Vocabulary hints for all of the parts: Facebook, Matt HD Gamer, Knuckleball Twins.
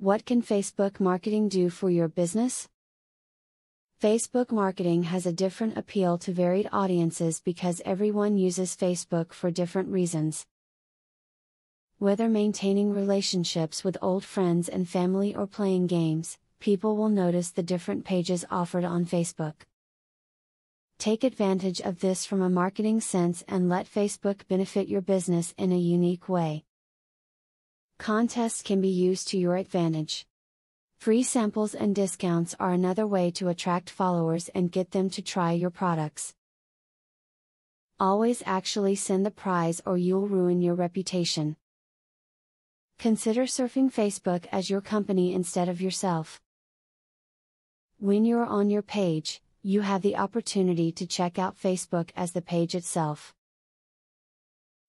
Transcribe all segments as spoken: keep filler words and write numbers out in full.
What can Facebook marketing do for your business? Facebook marketing has a different appeal to varied audiences because everyone uses Facebook for different reasons. Whether maintaining relationships with old friends and family or playing games, people will notice the different pages offered on Facebook. Take advantage of this from a marketing sense and let Facebook benefit your business in a unique way. Contests can be used to your advantage. Free samples and discounts are another way to attract followers and get them to try your products. Always actually send the prize or you'll ruin your reputation. Consider surfing Facebook as your company instead of yourself. When you're on your page, you have the opportunity to check out Facebook as the page itself.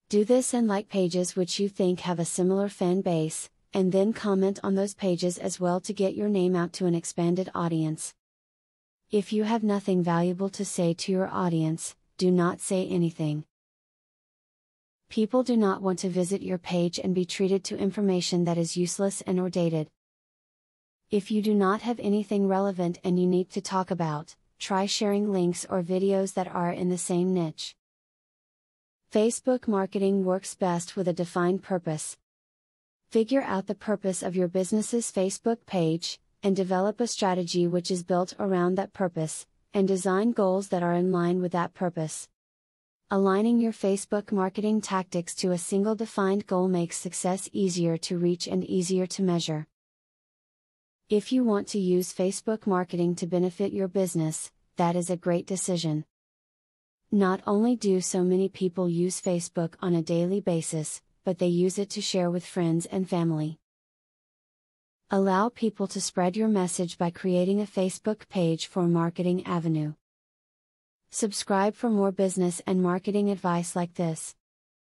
Do this and like pages which you think have a similar fan base, and then comment on those pages as well to get your name out to an expanded audience. If you have nothing valuable to say to your audience, do not say anything. People do not want to visit your page and be treated to information that is useless and outdated. If you do not have anything relevant and unique to talk about, try sharing links or videos that are in the same niche. Facebook marketing works best with a defined purpose. Figure out the purpose of your business's Facebook page, and develop a strategy which is built around that purpose, and design goals that are in line with that purpose. Aligning your Facebook marketing tactics to a single defined goal makes success easier to reach and easier to measure. If you want to use Facebook marketing to benefit your business, that is a great decision. Not only do so many people use Facebook on a daily basis, but they use it to share with friends and family. Allow people to spread your message by creating a Facebook page for Marketing Avenue. Subscribe for more business and marketing advice like this.